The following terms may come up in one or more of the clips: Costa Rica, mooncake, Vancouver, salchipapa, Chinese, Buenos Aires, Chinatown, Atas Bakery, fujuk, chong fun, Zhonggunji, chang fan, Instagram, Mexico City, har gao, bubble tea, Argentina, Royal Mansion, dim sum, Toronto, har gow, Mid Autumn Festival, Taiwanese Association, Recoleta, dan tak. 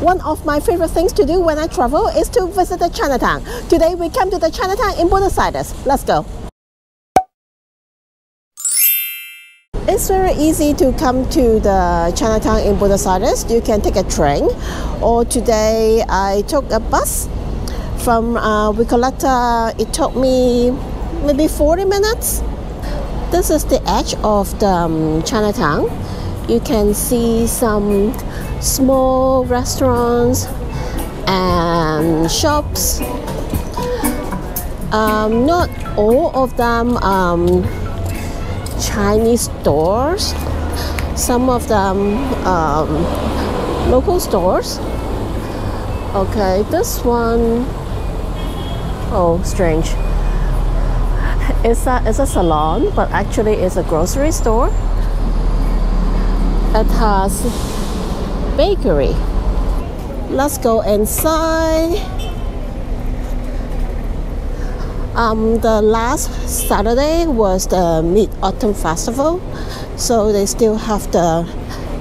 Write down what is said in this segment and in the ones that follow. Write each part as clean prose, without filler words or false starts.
One of my favorite things to do when I travel is to visit the Chinatown. Today we come to the Chinatown in Buenos Aires. Let's go. It's very easy to come to the Chinatown in Buenos Aires. You can take a train, or today I took a bus from Recoleta. It took me maybe 40 minutes. This is the edge of the Chinatown. You can see some small restaurants and shops. Not all of them Chinese stores. Some of them local stores. Okay, this one, oh, strange. It's a salon, but actually it's a grocery store. Atas Bakery. Let's go inside. The last Saturday was the Mid Autumn Festival, so they still have the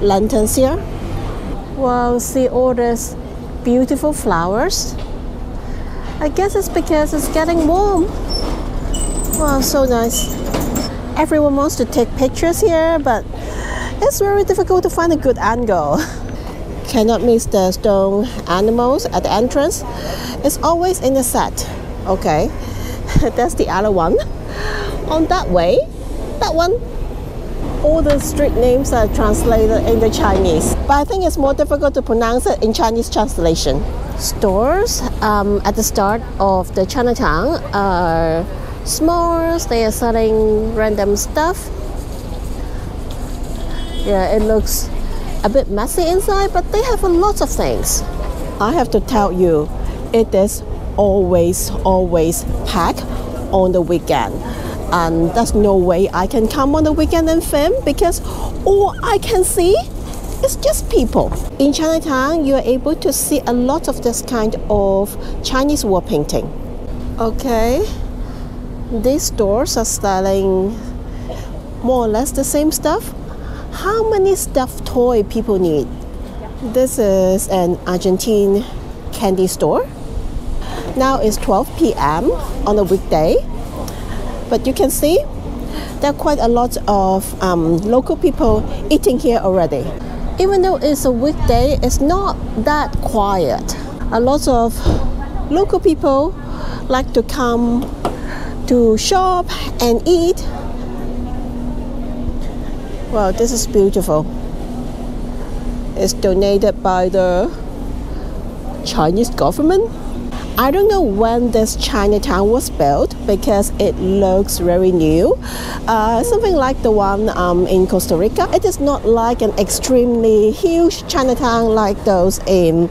lanterns here. Well, see all these beautiful flowers. I guess it's because it's getting warm. Wow, so nice. Everyone wants to take pictures here, but it's very difficult to find a good angle. Cannot miss the stone animals at the entrance. It's always in the set. Okay, that's the other one. On that way, that one. All the street names are translated into Chinese, but I think it's more difficult to pronounce it in Chinese translation. Stores at the start of the Chinatown are small. They are selling random stuff. Yeah, it looks a bit messy inside, but they have a lot of things. I have to tell you, it is always packed on the weekend, and there's no way I can come on the weekend and film, because all I can see is just people. In Chinatown, you're able to see a lot of this kind of Chinese wall painting. Okay, these stores are selling more or less the same stuff. How many stuffed toy people need? This is an Argentine candy store. Now it's 12 p.m. on a weekday, but you can see there are quite a lot of local people eating here already. Even though it's a weekday, it's not that quiet. A lot of local people like to come to shop and eat. Wow, this is beautiful. It's donated by the Chinese government. I don't know when this Chinatown was built, because it looks very new. Something like the one in Costa Rica. It is not like an extremely huge Chinatown like those in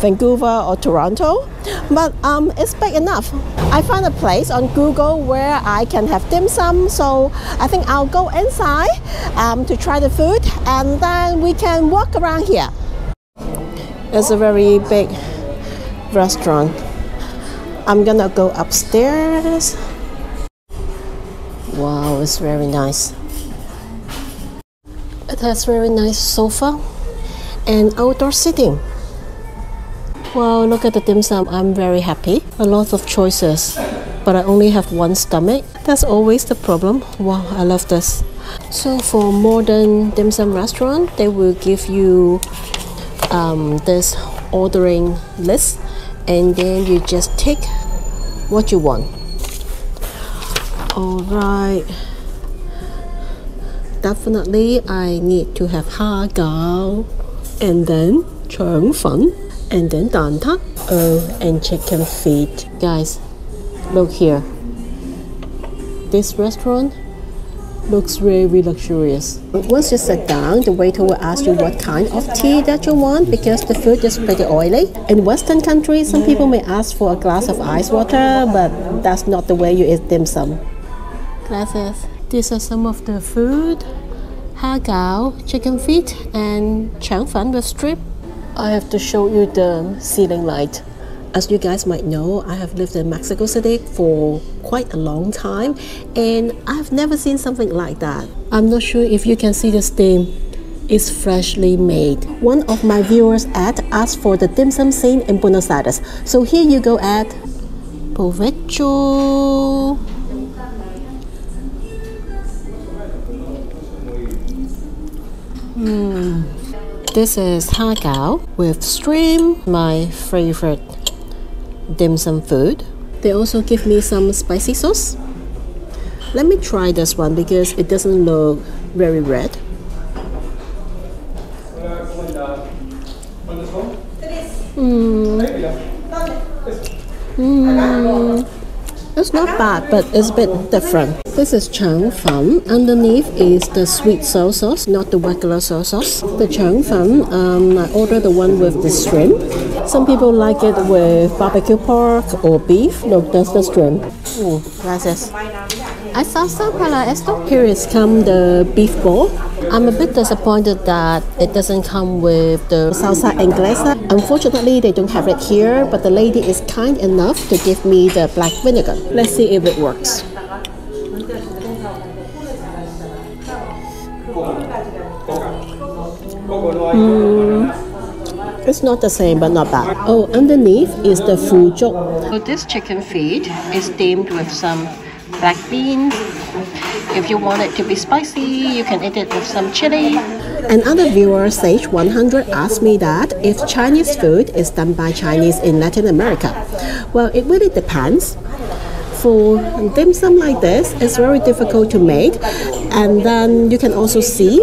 Vancouver or Toronto, but it's big enough. I found a place on Google where I can have dim sum, so I think I'll go inside to try the food, and then we can walk around here. It's a very big restaurant. I'm gonna go upstairs. Wow, it's very nice. It has very nice sofa and outdoor seating. Wow, look at the dim sum. I'm very happy. A lot of choices, but I only have one stomach. That's always the problem. Wow, I love this. So for modern dim sum restaurant, they will give you this ordering list, and then you just take what you want. All right. Definitely, I need to have har gao, and then chong fun, and then dan tak. Oh, and chicken feet. Guys, look here. This restaurant looks really luxurious. Once you sit down, the waiter will ask you what kind of tea that you want, because the food is pretty oily. In Western countries, some people may ask for a glass of ice water, but that's not the way you eat dim sum. Glasses. These are some of the food. Har gao, chicken feet, and chang fan with strip. I have to show you the ceiling light. As you guys might know, I have lived in Mexico City for quite a long time, and I've never seen something like that. I'm not sure if you can see the steam. is freshly made. One of my viewers, Ed, asked for the dim sum scene in Buenos Aires. So here you go, Ed. Provecho. This is har gow with shrimp, my favorite dim sum food. They also give me some spicy sauce. Let me try this one because it doesn't look very red. It's not bad, but it's a bit different. This is chang fan. Underneath is the sweet soy sauce, not the regular soy sauce. The chang fan, I ordered the one with the shrimp. Some people like it with barbecue pork or beef. Look, that's the shrimp. Gracias. I salsa para esto. Here is come the beef ball. I'm a bit disappointed that it doesn't come with the salsa inglesa. Unfortunately, they don't have it here, but the lady is kind enough to give me the black vinegar. Let's see if it works. It's not the same, but not bad. Oh, underneath is the fujuk. So this chicken feet is steamed with some black beans. If you want it to be spicy, you can eat it with some chili. Another viewer, Sage100, asked me that if Chinese food is done by Chinese in Latin America. Well, it really depends. For dim sum like this, it's very difficult to make. And then you can also see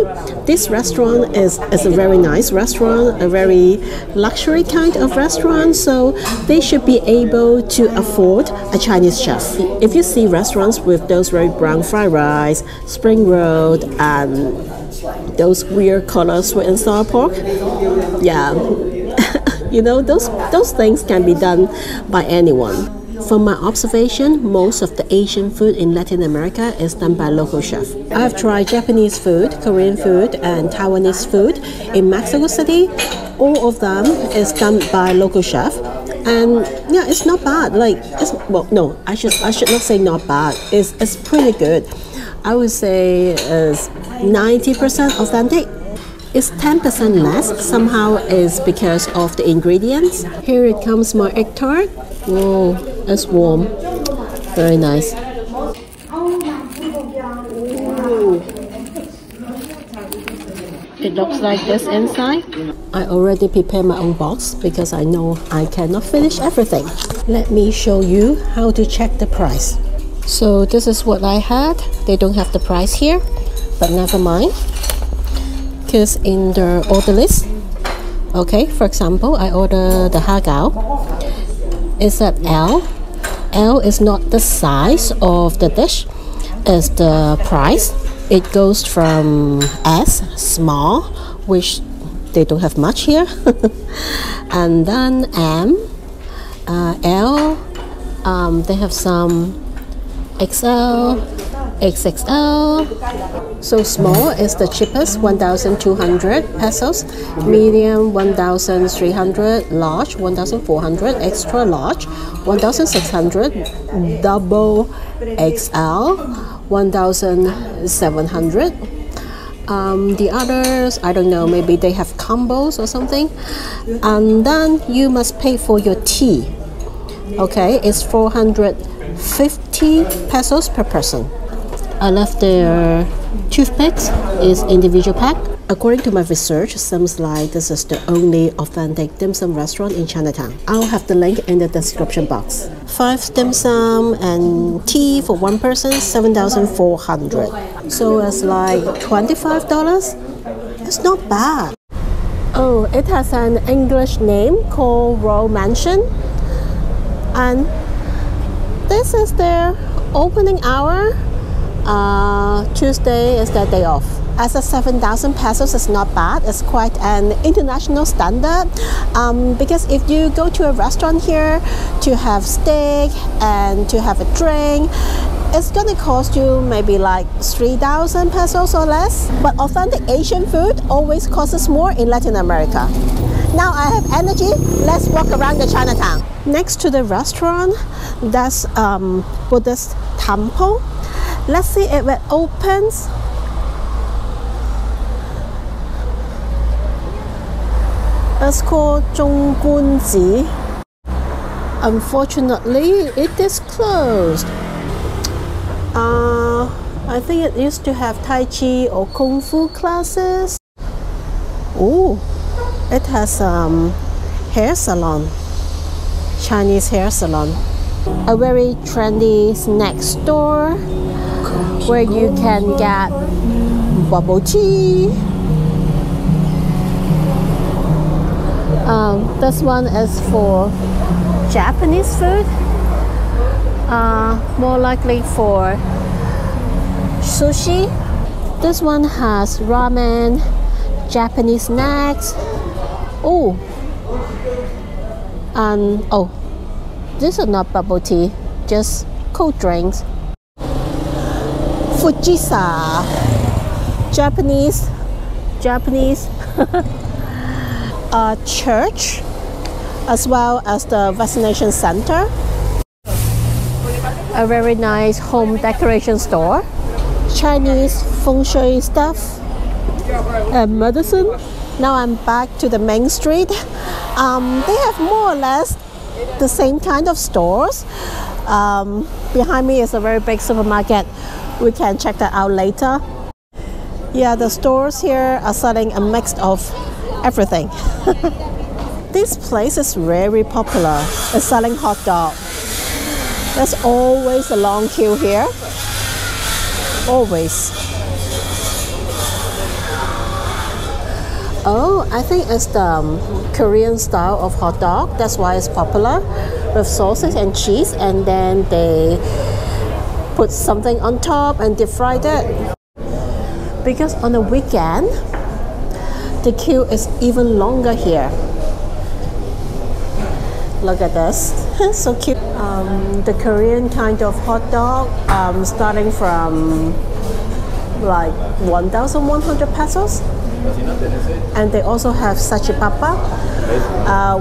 this restaurant is a very nice restaurant, a very luxury kind of restaurant, so they should be able to afford a Chinese chef. If you see restaurants with those very brown fried rice, spring roll, and those weird color sweet and sour pork, yeah, you know, those things can be done by anyone. From my observation, most of the Asian food in Latin America is done by local chefs. I've tried Japanese food, Korean food, and Taiwanese food in Mexico City. All of them is done by local chef, and yeah, it's not bad. Like, it's, well, no, I should not say not bad. It's pretty good. I would say it's 90% authentic. It's 10% less. Somehow is because of the ingredients. Here it comes my egg tart. Whoa, it's warm. Very nice. Ooh. It looks like this inside. I already prepared my own box because I know I cannot finish everything. Let me show you how to check the price. So this is what I had. They don't have the price here, but never mind. Because in the order list, okay, for example, I order the har gow. It's at L. L is not the size of the dish, it's the price. It goes from S, small, which they don't have much here, and then M, L, they have some XL, XXL. So small is the cheapest, 1,200 pesos, medium 1,300, large 1,400, extra large 1,600, double XL 1,700. The others, I don't know, maybe they have combos or something. And then you must pay for your tea. Okay, it's 450 pesos per person. I love their toothpicks, is individual pack. According to my research, seems like this is the only authentic dim sum restaurant in Chinatown. I'll have the link in the description box. 5 dim sum and tea for one person, 7,400. So it's like $25. It's not bad. Oh, it has an English name called Royal Mansion. And this is their opening hour. Tuesday is their day off. As a 7,000 pesos is not bad. It's quite an international standard because if you go to a restaurant here to have steak and to have a drink, it's gonna cost you maybe like 3,000 pesos or less. But authentic Asian food always costs more in Latin America. Now I have energy, let's walk around the Chinatown. Next to the restaurant, that's Buddhist temple. Let's see if it opens. It's called Zhonggunji. Unfortunately, it is closed. I think it used to have Tai Chi or Kung Fu classes. Oh, it has hair salon, Chinese hair salon. A very trendy snack store where you can get bubble tea. This one is for Japanese food, more likely for sushi. This one has ramen, Japanese snacks. Oh, and oh, these are not bubble tea, just cold drinks. Fujisa, Japanese church, as well as the vaccination center. A very nice home decoration store. Chinese feng shui stuff and medicine. Now I'm back to the main street. They have more or less the same kind of stores. Behind me is a very big supermarket. We can check that out later. Yeah, the stores here are selling a mix of everything. This place is very popular. It's selling hot dog. There's always a long queue here. Always. Oh, I think it's the Korean style of hot dog. That's why it's popular, with sausage and cheese, and then they put something on top and they fried it. Because on the weekend, the queue is even longer here. Look at this, so cute. The Korean kind of hot dog, starting from like 1,100 pesos. And they also have salchipapa,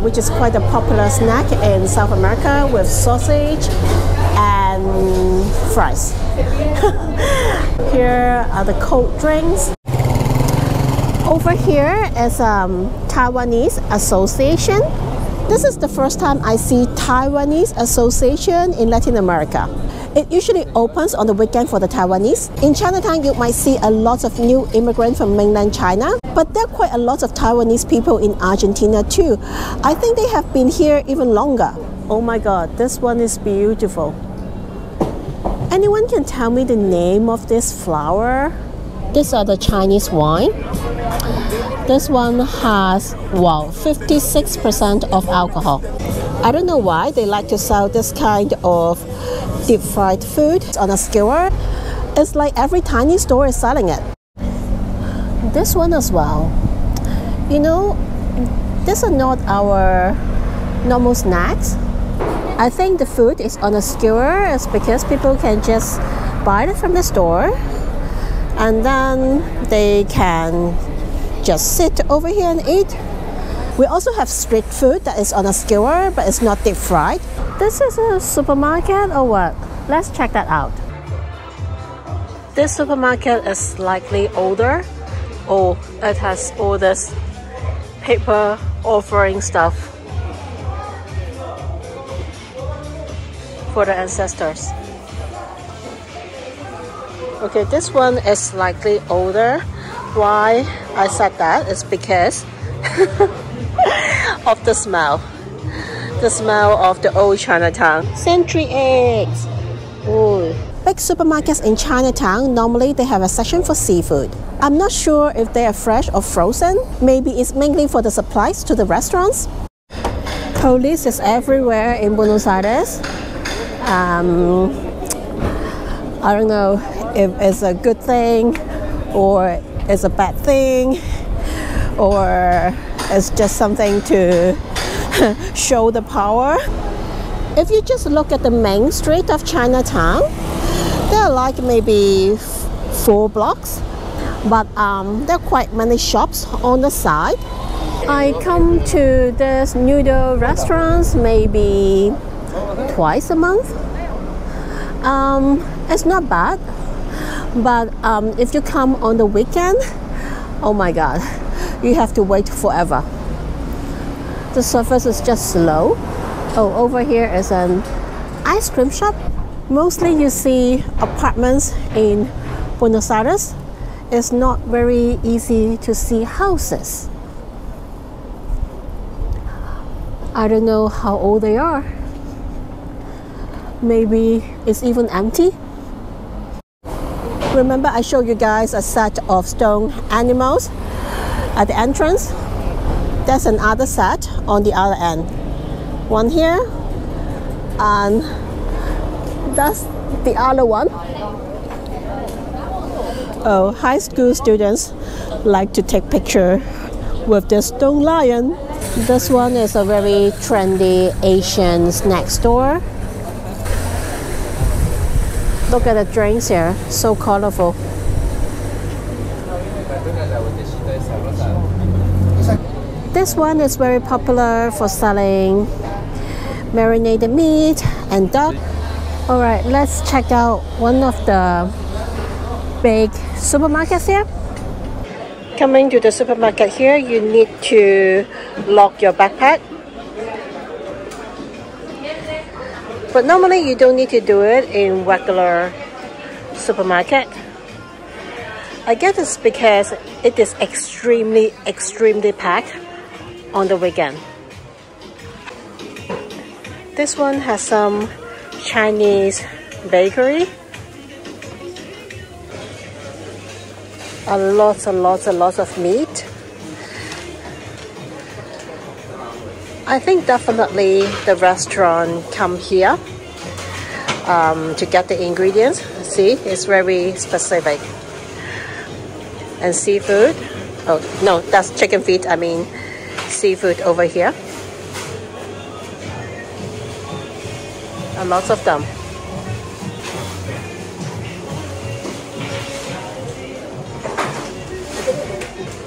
which is quite a popular snack in South America, with sausage and fries. Here are the cold drinks. Over here is Taiwanese Association. This is the first time I see Taiwanese Association in Latin America. It usually opens on the weekend for the Taiwanese. In Chinatown, you might see a lot of new immigrants from mainland China, but there are quite a lot of Taiwanese people in Argentina too. I think they have been here even longer. Oh my God, this one is beautiful. Anyone can tell me the name of this flower? These are the Chinese wine. This one has, wow, 56% of alcohol. I don't know why they like to sell this kind of deep fried food on a skewer. It's like every tiny store is selling it. This one as well. You know, these are not our normal snacks. I think the food is on a skewer is because people can just buy it from the store and then they can just sit over here and eat. We also have street food that is on a skewer, but it's not deep fried. This is a supermarket or what? Let's check that out. This supermarket is slightly older. Oh, it has all this paper offering stuff for the ancestors. Okay, this one is slightly older. Why I said that is because of the smell. The smell of the old Chinatown. Century eggs. Ooh. Big supermarkets in Chinatown, normally they have a section for seafood. I'm not sure if they are fresh or frozen. Maybe it's mainly for the supplies to the restaurants. Police is everywhere in Buenos Aires. I don't know if it's a good thing or it's a bad thing, or it's just something to show the power. If you just look at the main street of Chinatown, there are like maybe 4 blocks, but there are quite many shops on the side. I come to this noodle restaurants maybe twice a month. It's not bad. But if you come on the weekend, oh my God, you have to wait forever. The surface is just low. Oh, over here is an ice cream shop. Mostly you see apartments in Buenos Aires. It's not very easy to see houses. I don't know how old they are. Maybe it's even empty. Remember I showed you guys a set of stone animals at the entrance? That's another set on the other end. One here, and that's the other one. Oh, high school students like to take picture with the stone lion. This one is a very trendy Asian snack store. Look at the drinks here, so colorful. This one is very popular for selling marinated meat and duck. All right, let's check out one of the big supermarkets here. Coming to the supermarket here, you need to lock your backpack. But normally you don't need to do it in regular supermarket. I guess it's because it is extremely packed on the weekend. This one has some Chinese bakery. Lots of meat. I think definitely the restaurant come here to get the ingredients. See, it's very specific. And seafood. Oh no, that's chicken feet. I mean seafood over here. And lots of them.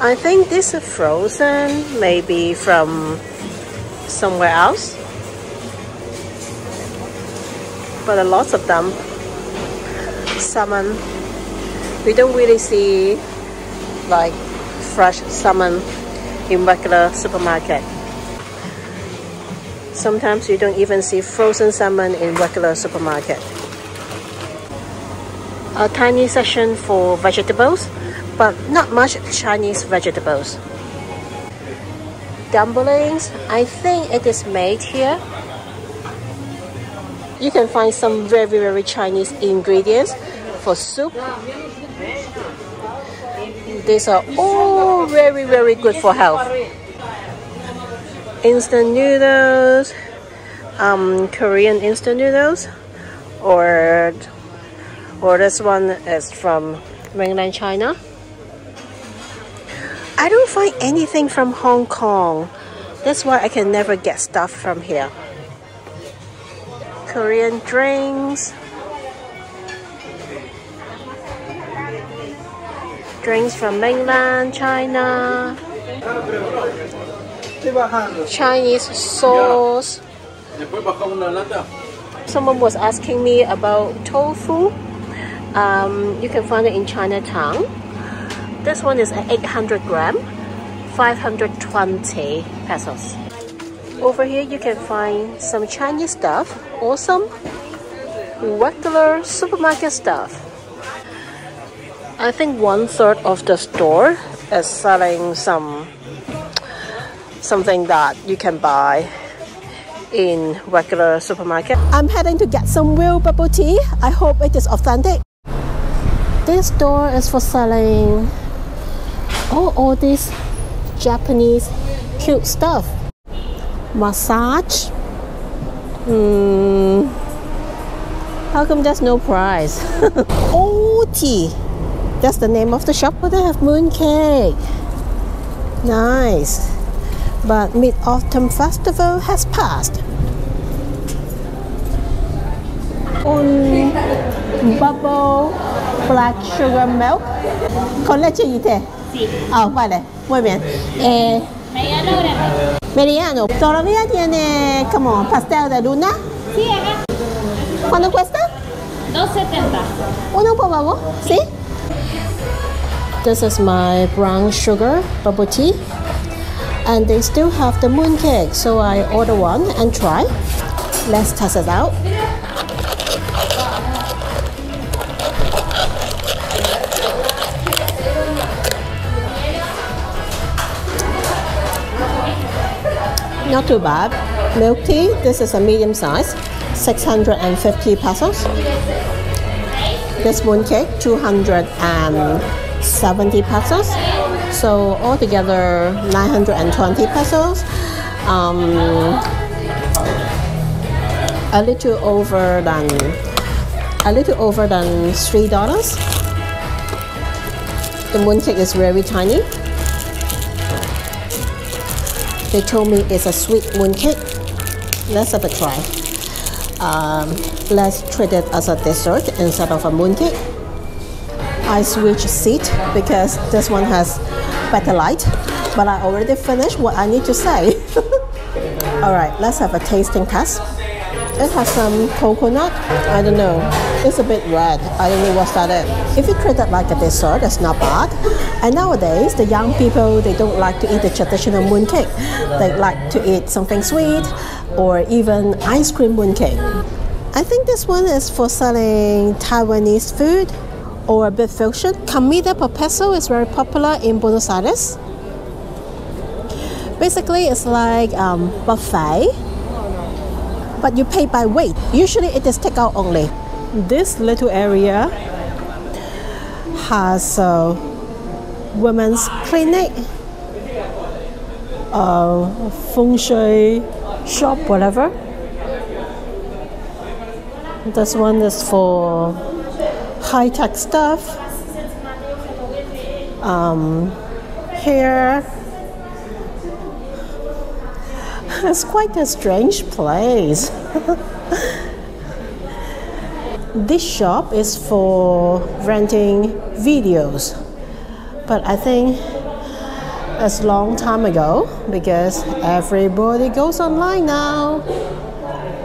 I think these are frozen, maybe from somewhere else, but there are lots of them. Salmon, we don't really see like fresh salmon in regular supermarket. Sometimes you don't even see frozen salmon in regular supermarket. A tiny section for vegetables, but not much Chinese vegetables. Dumplings, I think it is made here. You can find some very Chinese ingredients for soup. These are all very good for health. Instant noodles, Korean instant noodles, or this one is from mainland China. I don't find anything from Hong Kong. That's why I can never get stuff from here. Korean drinks. Drinks from mainland China. Chinese sauce. Someone was asking me about tofu. You can find it in Chinatown. This one is 800 gram, 520 pesos. Over here you can find some Chinese stuff or some regular supermarket stuff. I think 1/3 of the store is selling something that you can buy in regular supermarket. I'm heading to get some real bubble tea. I hope it is authentic. This store is for selling all this Japanese cute stuff. Massage. How come there's no price? Oh, tea. That's the name of the shop. But they have moon cake. Nice. But Mid Autumn Festival has passed. Only bubble black sugar milk. Con leche y té. Sí. Ah, vale, muy bien. Mediano grande. Mediano. ¿Todavía tiene como pastel de luna? Sí, ajá. ¿Cuánto cuesta? 2.70. Uno, por favor. Sí. This is my brown sugar bubble tea. and they still have the moon cake, so I order one and try. Let's test it out. Not too bad. Milk tea, this is a medium size, 650 pesos. This moon cake, 270 pesos. So altogether 920 pesos. A little over than $3. The moon cake is very tiny. They told me it's a sweet moon cake. Let's have a try. Let's treat it as a dessert instead of a moon cake. I switched seat because this one has better light, but I already finished what I need to say. All right, let's have a tasting test. It has some coconut. I don't know. It's a bit red. I don't know what's that is. If you treat it like a dessert, it's not bad. And nowadays, the young people, they don't like to eat the traditional moon cake. They like to eat something sweet or even ice cream moon cake. I think this one is for selling Taiwanese food or a bit fusion. Comida por peso is very popular in Buenos Aires. Basically, it's like buffet, but you pay by weight. Usually it is takeout only. This little area has a women's clinic, a feng shui shop, whatever. This one is for high-tech stuff, hair. It's quite a strange place. This shop is for renting videos, but I think it's a long time ago because everybody goes online now.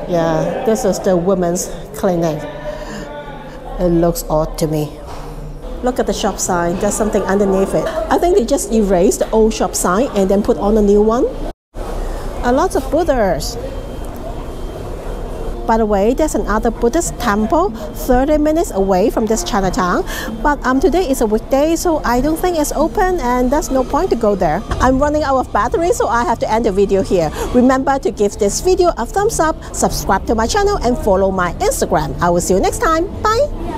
Yeah, this is the women's clinic. It looks odd to me. Look at the shop sign, there's something underneath it. I think they just erased the old shop sign and then put on a new one. A lot of Buddhas. By the way, there's another Buddhist temple 30 minutes away from this Chinatown, but today is a weekday, so I don't think it's open and there's no point to go there. I'm running out of battery, so I have to end the video here. Remember to give this video a thumbs up, subscribe to my channel and follow my Instagram. I will see you next time. Bye!